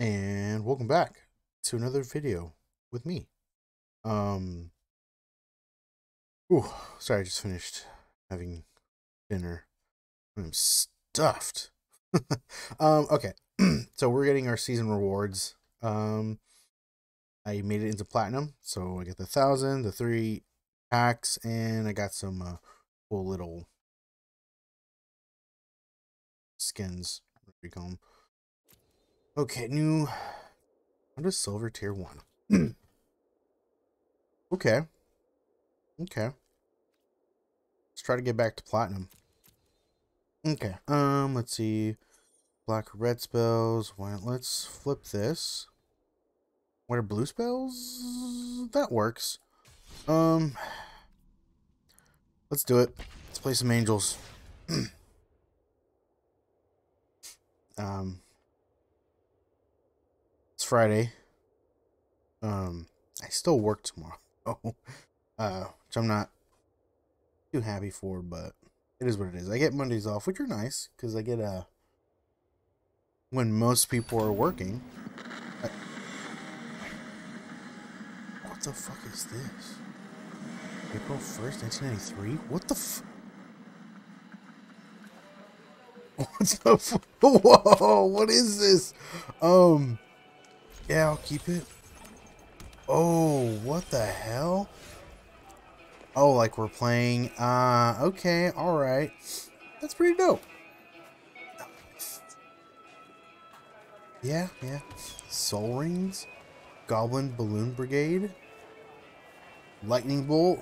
And welcome back to another video with me. Ooh, sorry, I just finished having dinner. I'm stuffed. Okay, so we're getting our season rewards. I made it into platinum, so I get the 1,000, the 3 packs, and I got some cool little skins, whatever you call them. Okay, new. How does silver tier 1? Okay. Okay. Let's try to get back to platinum. Okay. Let's see. Black or red spells. Why not? Let's flip this. What are blue spells? That works. Let's do it. Let's play some angels. Friday. I still work tomorrow, which I'm not too happy for, but it is what it is. I get Mondays off, which are nice because I get a when most people are working. What the fuck is this? April 1st, 1993. What the? Whoa! What is this? Yeah, I'll keep it. Oh, what the hell? Oh, like we're playing. Okay, alright. That's pretty dope. Yeah, yeah. Soul Rings. Goblin Balloon Brigade. Lightning Bolt.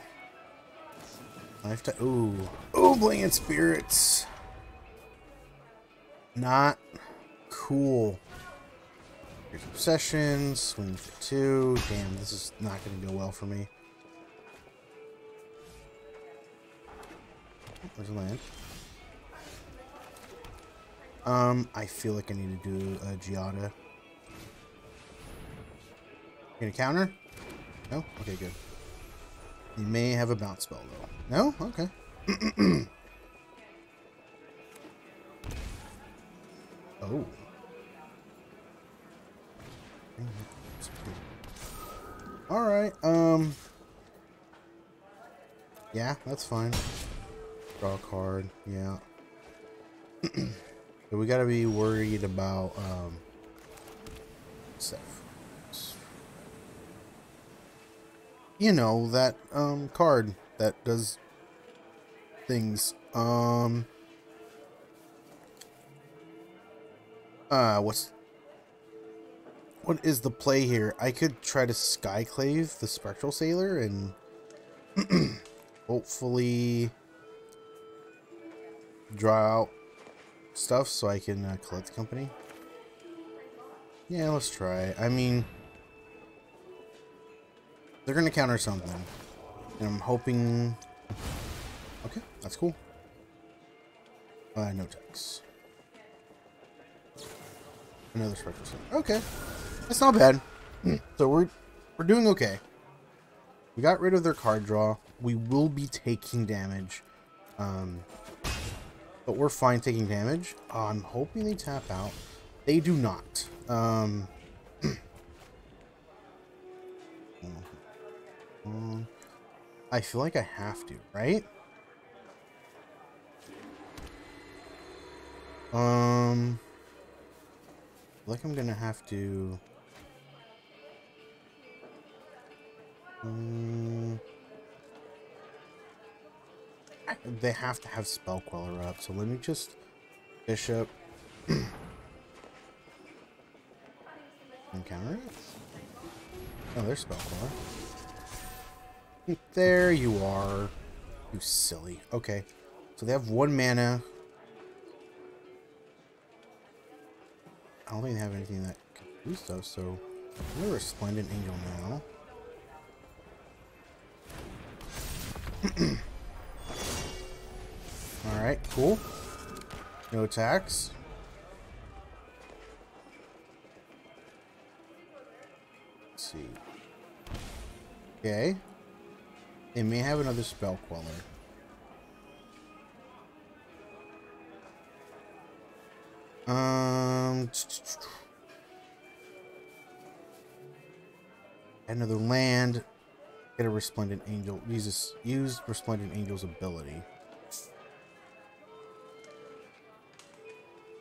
Lifetime. Ooh. Ooh, Blinging Spirits. Not cool. Curious Obsession, swing for 2. Damn, this is not going to go well for me. There's a land. I feel like I need to do a Giada. Gonna counter? No? Okay, good. You may have a bounce spell, though. No? Okay. Oh. Alright, yeah, that's fine. Draw a card, yeah. So we gotta be worried about, stuff. You know, that, card that does things, what is the play here? I could try to Skyclave the Spectral Sailor and hopefully draw out stuff so I can collect company. Yeah, let's try. I mean, they're going to counter something. And I'm hoping... Okay, that's cool. No tax. Another Spectral Sailor. Okay. That's not bad. So we're doing okay. We got rid of their card draw. We will be taking damage. But we're fine taking damage. I'm hoping they tap out. They do not. I feel like I have to, right? I feel like I'm gonna have to. They have to have Spell Queller up, so let me just bishop and counter it. Oh, there's Spell Queller. There you are. You silly. Okay, so they have 1 mana. I don't think they have anything that can do stuff, so we're a Resplendent Angel now. Alright, cool. No attacks. Let's see. Okay. They may have another Spell Queller. another land. Get a Resplendent Angel. Use Resplendent Angel's ability.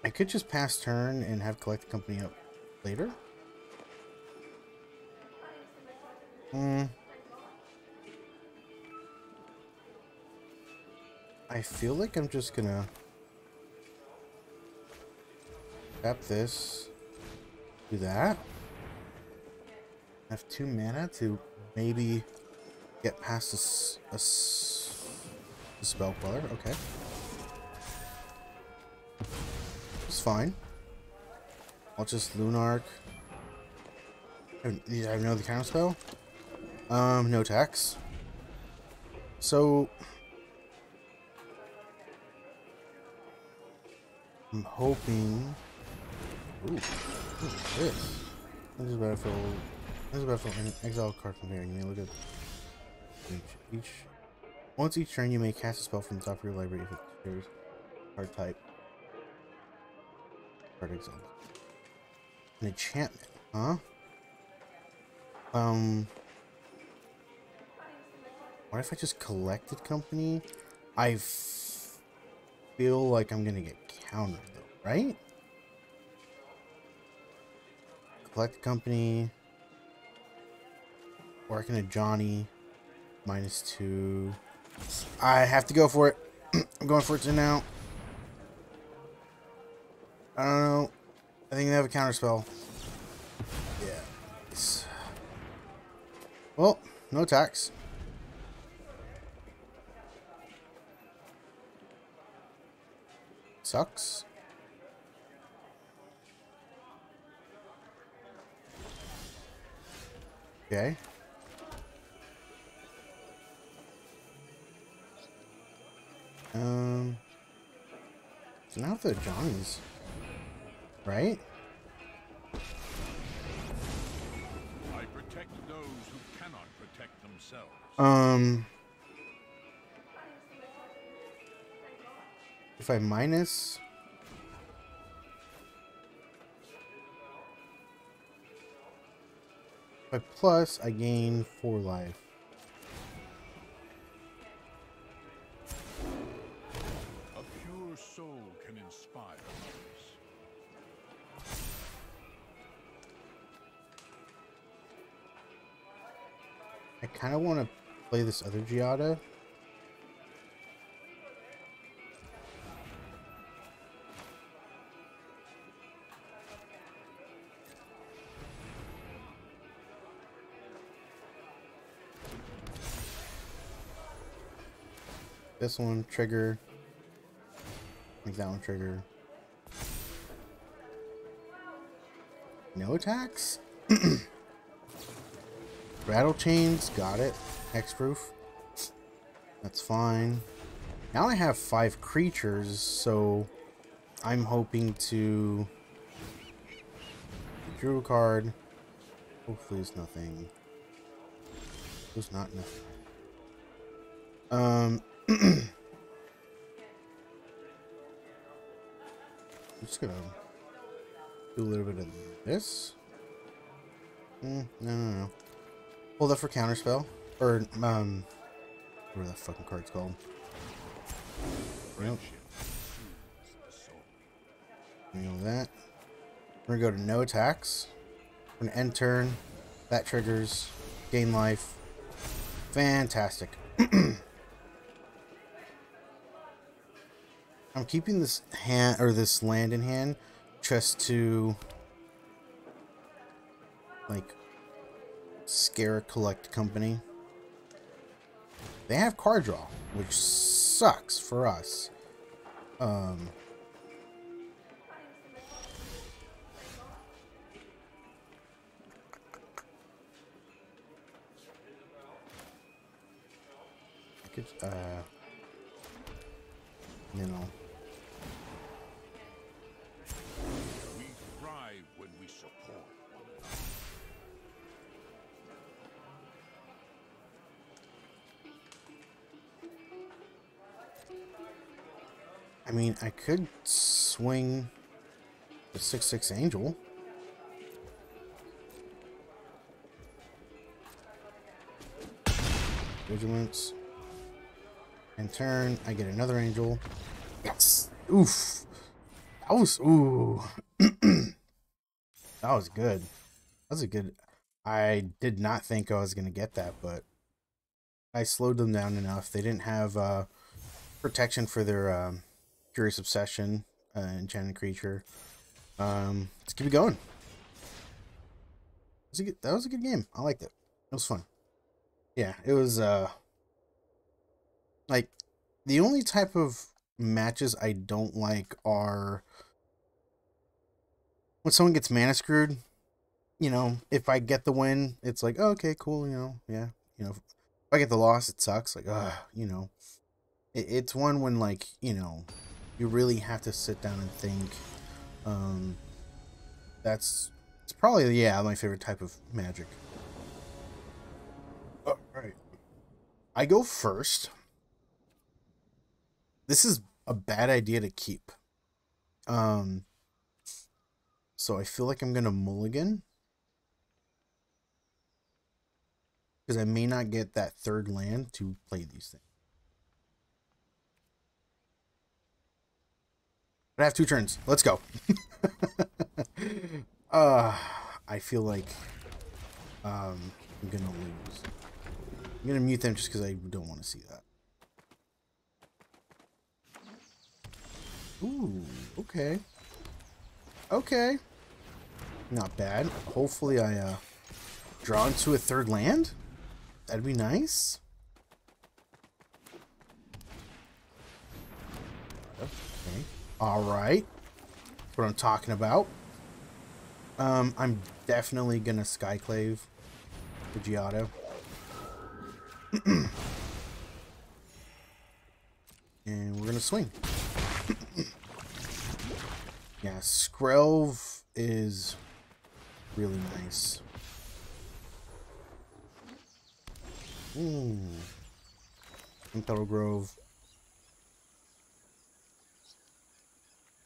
I could just pass turn and have Collected Company up later. I feel like I'm just gonna tap this, do that. I have 2 mana to maybe get past this a Spell Queller. Okay, it's fine. I'll just Lunarch. I know the counter spell. No tax. So I'm hoping. Ooh, what is this? This is battlefield. This is battlefield. Exile card from here. You may look at each. Once each turn, you may cast a spell from the top of your library if it appears card type. Card exile. An enchantment, huh? What if I just Collected Company? I feel like I'm gonna get countered though, right? Collected Company. Or I can have Johnny. -2. I have to go for it. I'm going for it now. I don't know. I think they have a counter spell. Yeah. It's... Well, no attacks. Sucks. Okay. So now the Johnnies, right? I protect those who cannot protect themselves. If I minus, if I plus, I gain 4 life. A pure soul can inspire others. I kind of want to play this other Giada. This one trigger, make that one trigger. No attacks. Rattle chains, got it. Hexproof. That's fine. Now I have 5 creatures, so I'm hoping to draw a card. Hopefully, it's nothing. It's not nothing. I'm just gonna do a little bit of this. No. Hold up for counterspell. Or, whatever that fucking card's called. Nope. Let me go with that. We're gonna go to no attacks. We're gonna end turn. That triggers. Gain life. Fantastic. I'm keeping this hand or this land in hand just to like scare a Collect Company. They have card draw, which sucks for us. I could you know. I mean, I could swing the 6/6 Angel. Vigilance. And turn, I get another angel. Yes! Oof! That was... Ooh! That was good. That was a good... I did not think I was going to get that, but... I slowed them down enough. They didn't have protection for their Curious Obsession, enchanted creature. Let's keep it going. That was a good game. I liked it. It was fun. Yeah, it was... like, the only type of matches I don't like are... when someone gets mana screwed, you know, if I get the win, it's like, oh, okay, cool, you know, yeah. You know, if I get the loss, it sucks. Like, you know. It's one when, like, you know, you really have to sit down and think. It's probably, yeah, my favorite type of magic. All right. I go first. This is a bad idea to keep. So I feel like I'm going to mulligan. Because I may not get that third land to play these things. But I have two turns. Let's go. I feel like I'm going to lose. I'm going to mute them just because I don't want to see that. Ooh, okay. Okay. Not bad. Hopefully I draw into a third land. That'd be nice. Okay. Alright. That's what I'm talking about. I'm definitely gonna Skyclave the Giada. And we're gonna swing. Yeah, Skrelv is really nice. Ooh. Sunpetal Grove.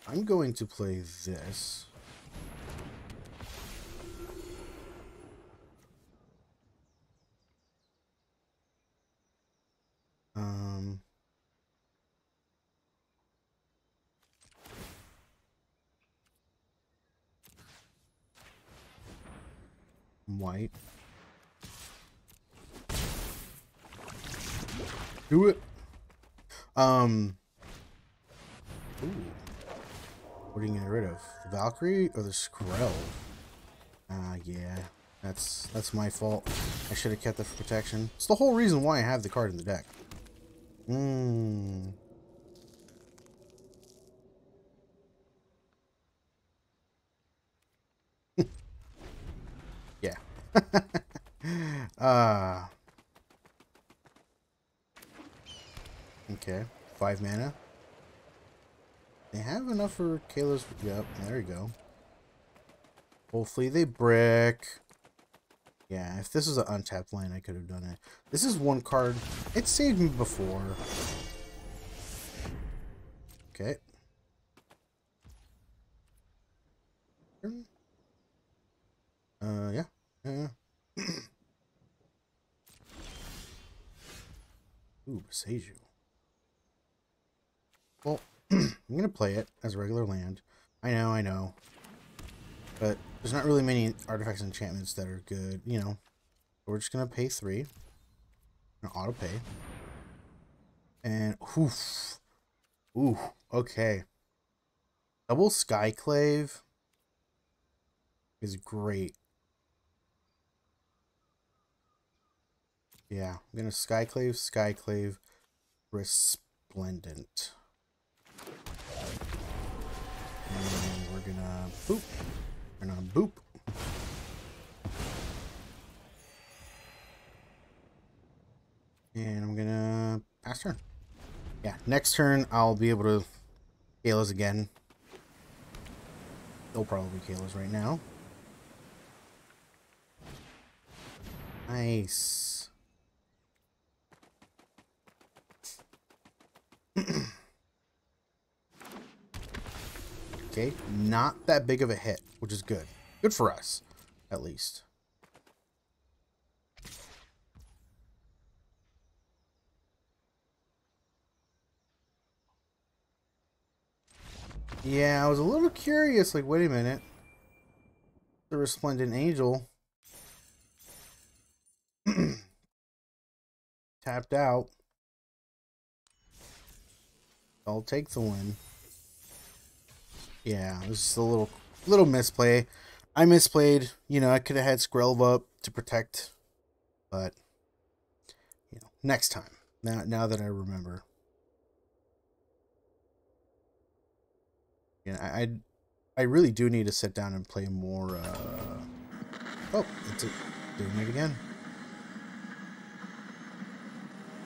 I'm going to play this. White. Do it. Ooh. What are you getting rid of? The Valkyrie or the Skrelv? Yeah. That's my fault. I should have kept that for protection. It's the whole reason why I have the card in the deck. Yeah. Okay. 5 mana. They have enough for Kayla's. Yep, there you go. Hopefully they brick. Yeah, if this was an untapped land, I could have done it. This is one card. It saved me before. Okay. Yeah. Ooh, Seiju. Well, I'm going to play it as regular land. I know. But there's not really many artifacts and enchantments that are good, you know. We're just going to pay 3. And auto pay. And, oof. Ooh, okay. Double Skyclave is great. Yeah, I'm going to Skyclave, Resplendent. And we're going to boop. We're going to boop. And I'm going to pass turn. Yeah, next turn I'll be able to Kayla's again. They'll probably Kayla's right now. Nice. Okay, not that big of a hit, which is good. Good for us, at least. Yeah, I was a little curious, like, wait a minute. The Resplendent Angel. Tapped out. I'll take the win. Yeah, it was just a little misplay. I misplayed. You know, I could have had Skrelv up to protect, but you know, next time. Now that I remember, yeah, I really do need to sit down and play more. Oh, it's doing it again.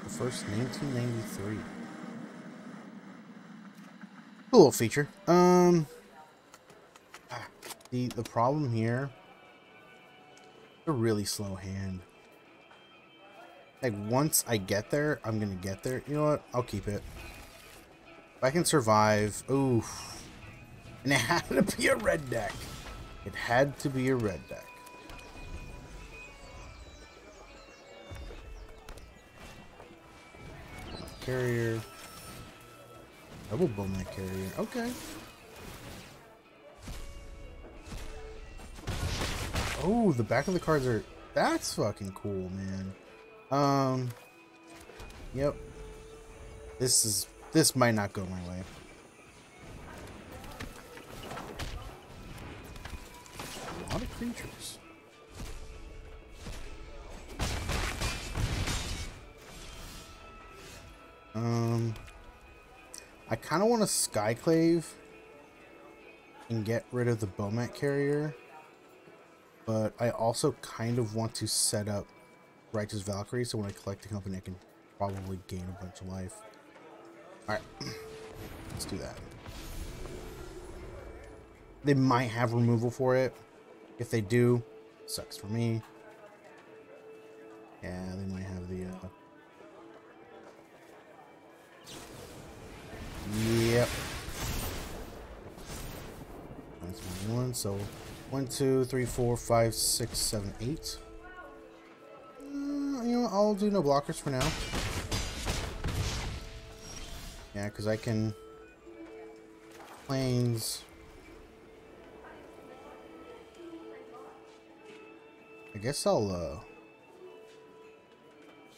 The first 1993. Cool little feature. The problem here, a really slow hand. Like, once I get there, I'm gonna get there. You know what? I'll keep it. If I can survive. Oof. And it had to be a red deck. It had to be a red deck. Carrier. Double Bomat Courier. Okay. Oh, the back of the cards are... That's fucking cool, man. Yep. This might not go my way. A lot of creatures. I kind of want to Skyclave and get rid of the Bomat Courier, but I also kind of want to set up Righteous Valkyrie, so when I collect the company, I can probably gain a bunch of life. Alright, let's do that. They might have removal for it. If they do, sucks for me. Yeah, they might have the... Yep. That's my one. So 1, 2, 3, 4, 5, 6, 7, 8. You know what? I'll do no blockers for now. Yeah, because I can planes. I guess I'll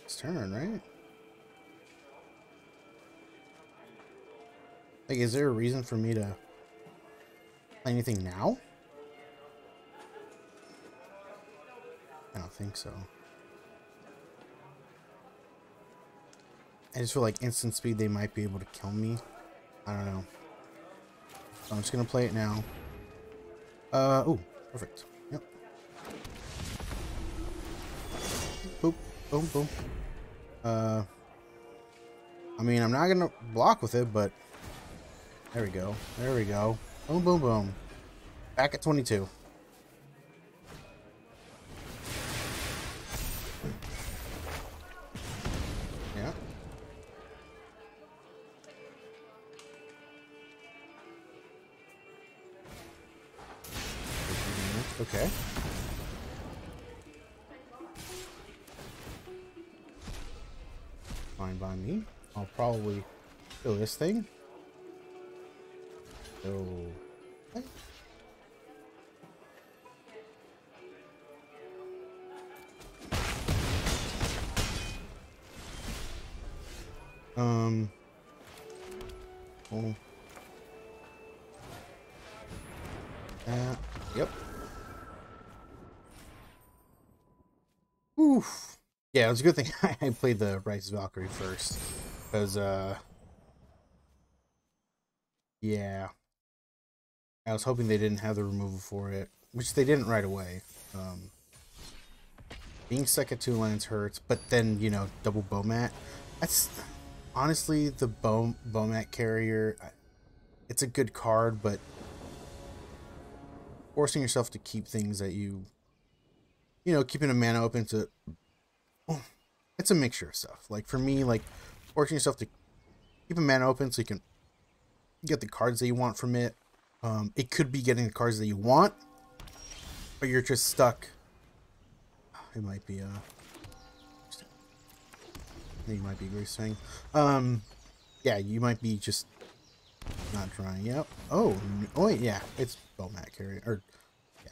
it's turn, right? Like, is there a reason for me to play anything now? I don't think so. I just feel like instant speed, they might be able to kill me. I don't know. So I'm just going to play it now. Oh, perfect. Yep. Boop, boom, boom. I mean, I'm not going to block with it, but... There we go. There we go. Boom, boom, boom. Back at 22. Yeah. Okay. Fine by me. I'll probably kill this thing. Okay. Oh. Yep. Oof. Yeah, it was a good thing I played the Righteous Valkyrie first, because yeah. I was hoping they didn't have the removal for it, which they didn't right away. Being stuck at 2 lands hurts, but then, you know, double Bomat. That's honestly the Bomat Courier. It's a good card, but forcing yourself to keep things that you know, keeping a mana open to. Oh, it's a mixture of stuff. Like for me, like forcing yourself to keep a mana open so you can get the cards that you want from it. It could be getting the cards that you want, but you're just stuck. It might be I think it might be Greasefang. Yeah, you might be just Not drawing. Yep. Oh, oh yeah, it's Bomat Courier. Or, yeah.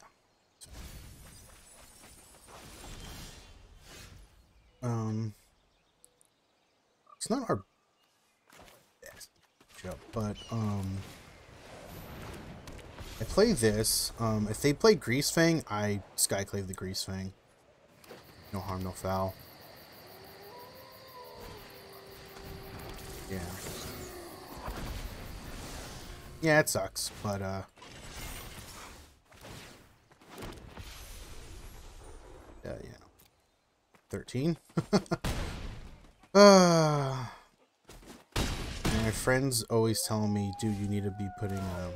It's not our best matchup, but I play this. If they play Greasefang, I Skyclave the Greasefang. No harm, no foul. Yeah. Yeah, it sucks, but yeah. 13. My friends always tell me, dude, you need to be putting a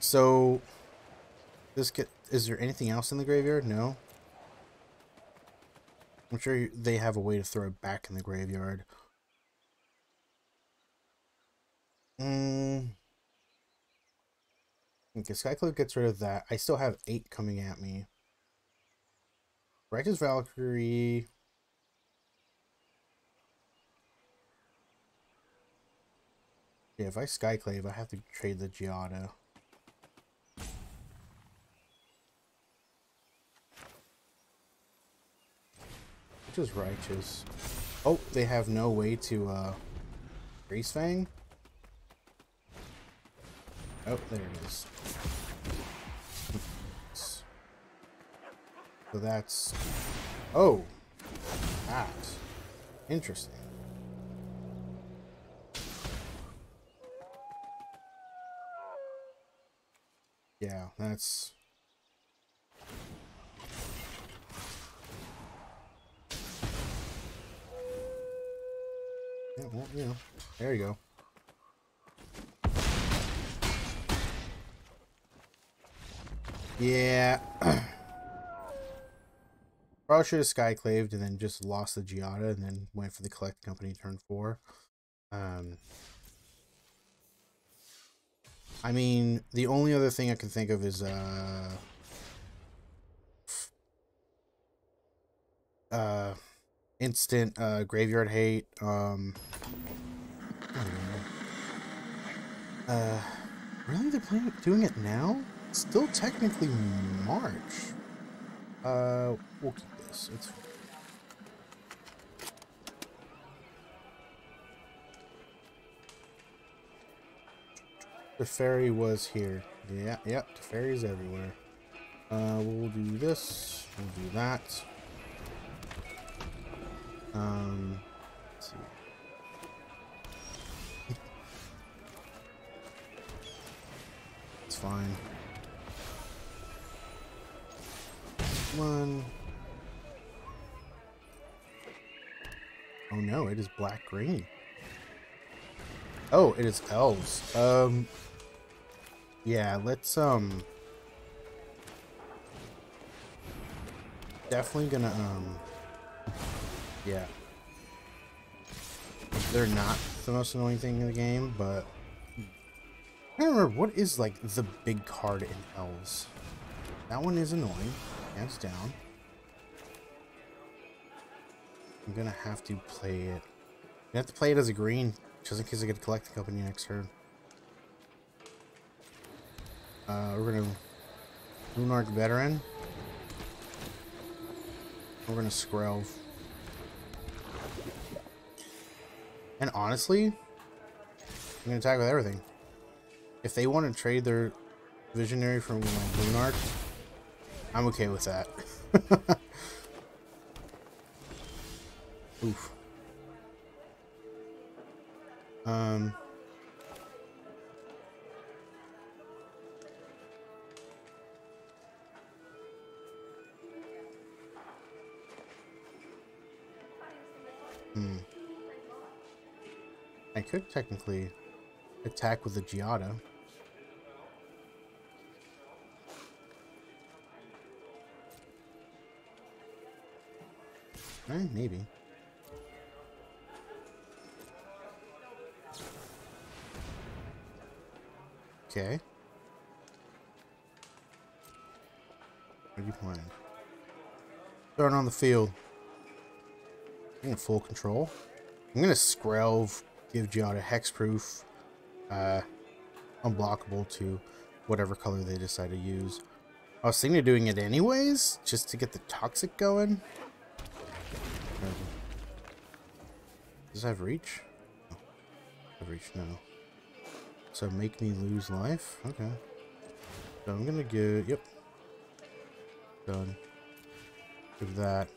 So is there anything else in the graveyard? No. I'm sure they have a way to throw it back in the graveyard. Okay, Skyclave gets rid of that. I still have 8 coming at me. Righteous Valkyrie. Yeah, if I Skyclave, I have to trade the Giada. Is righteous. Oh, they have no way to Greasefang. Oh, there it is. So that's that's interesting. Yeah, that's well, you know, there you go. Yeah. Probably should have Skyclaved and then just lost the Giada and then went for the Collected Company turn 4. I mean, the only other thing I can think of is instant graveyard hate. I don't know. Really, they're doing it now? It's still technically March. We'll keep this. It's fine. Teferi was here. Yeah, yep. Yeah, Teferi's everywhere. We'll do this. We'll do that. Let's see. It's fine. One. Oh no, it is black green. Oh, it is elves. Yeah, let's definitely gonna yeah, they're not the most annoying thing in the game, but I don't remember what is like the big card in elves. That one is annoying, hands down. I'm gonna have to play it. You have to play it as a green, just in case I get to Collected Company next turn. We're gonna Lunarch Veteran. We're gonna Skrelv. And honestly, I'm going to attack with everything. If they want to trade their Visionary for Lunarch, I'm okay with that. Oof. I could technically attack with the Giada. Maybe. Okay. What are you playing? Thrown on the field. I'm going to full control. I'm going to Skrelv, give Giada hexproof, unblockable to whatever color they decide to use. I was thinking of doing it anyways, just to get the toxic going. Does I have reach? Oh, I have reach now. So make me lose life? Okay. So I'm going to give... Yep. Done. Give that.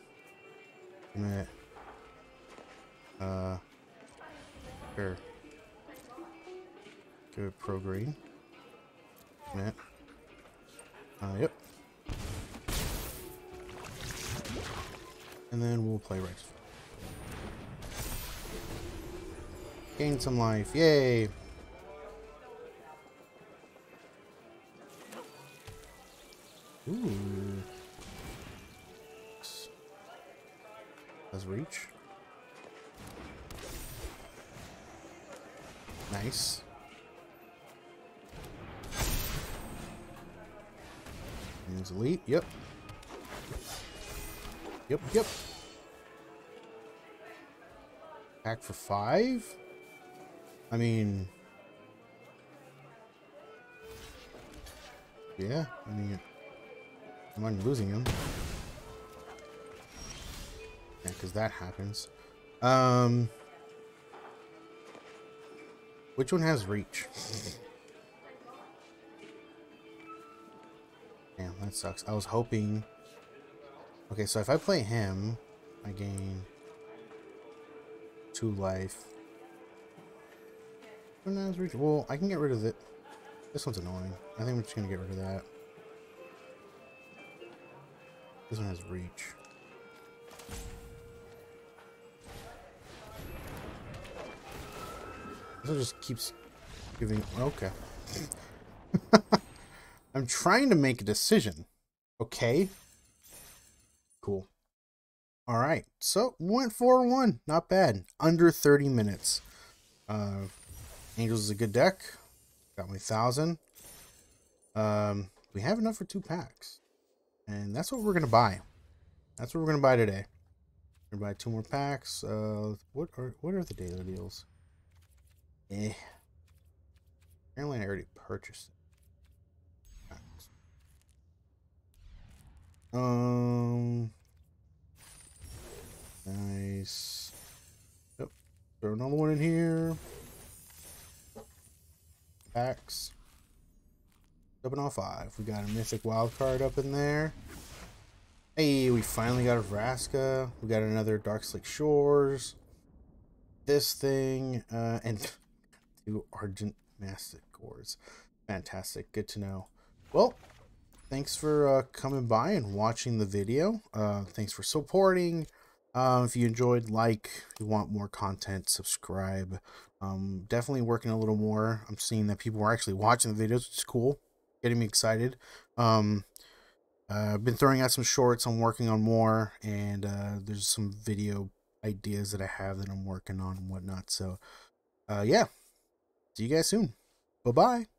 I'm going to... Sure. Give it pro green. Commit. Yep. And then we'll play Rex. Gain some life. Yay! Ooh. Does reach. Nice. Means elite. Yep. Yep, yep. Attack for 5? I mean... Yeah, I mean... I'm not losing him. Yeah, because that happens. Which one has reach? Damn, that sucks. I was hoping... Okay, so if I play him, I gain 2 life. Which one has reach? Well, I can get rid of it. This one's annoying. I think I'm just going to get rid of that. This one has reach. This one just keeps giving... Okay. I'm trying to make a decision. Okay. Cool. Alright. So, went 4-1. Not bad. Under 30 minutes. Angels is a good deck. Got my 1,000. We have enough for 2 packs. And that's what we're going to buy. That's what we're going to buy today. We're going to buy 2 more packs. What are the daily deals? Eh. Apparently I already purchased it. Packs. Nice. Yep. Throw another one in here. Packs. Up and all 5. We got a mythic wild card up in there. Hey, we finally got a Vraska. We got another Darkslick Shores. This thing, and 2 Argent Masticores. Fantastic. Good to know. Well, thanks for coming by and watching the video. Thanks for supporting. If you enjoyed, like, if you want more content, subscribe. Definitely working a little more. I'm seeing that people are actually watching the videos, which is cool. Getting me excited. I've been throwing out some shorts. I'm working on more, and there's some video ideas that I have that I'm working on and whatnot. So yeah, see you guys soon. Bye-bye.